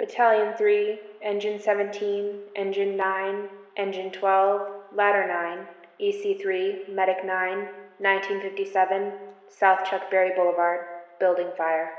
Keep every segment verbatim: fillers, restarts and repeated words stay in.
Battalion three, Engine seventeen, Engine nine, Engine twelve, Ladder nine, E C three, Medic nine, nineteen fifty-seven, South Chuck Berry Boulevard, building fire.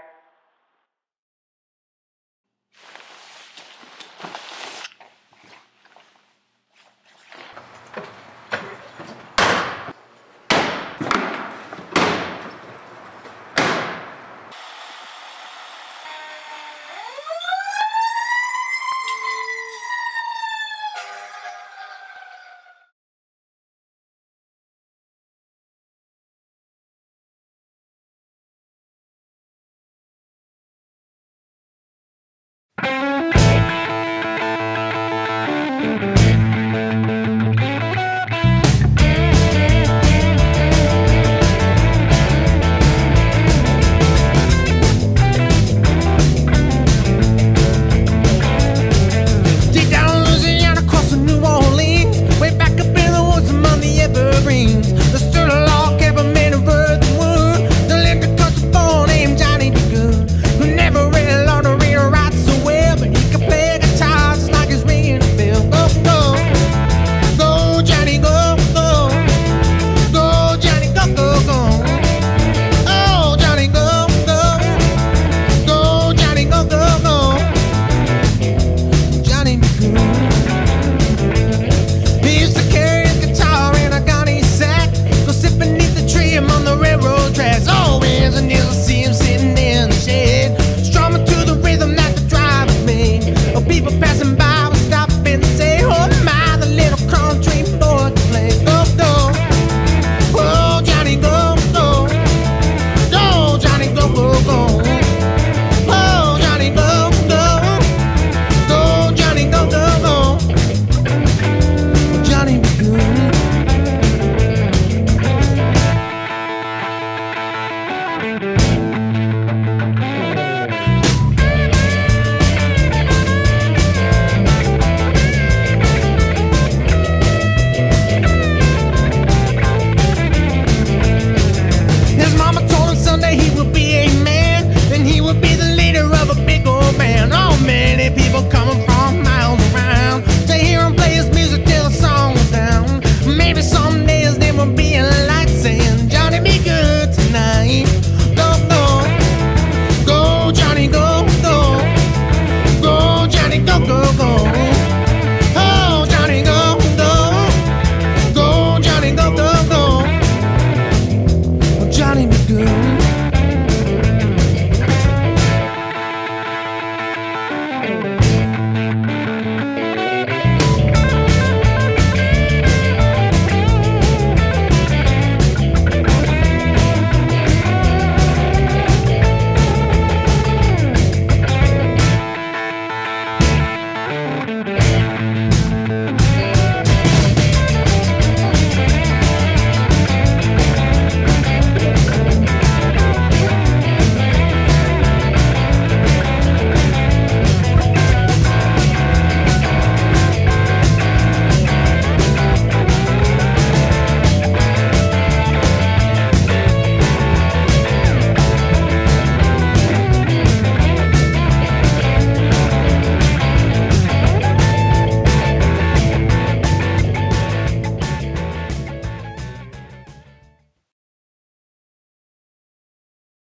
We'll be right back.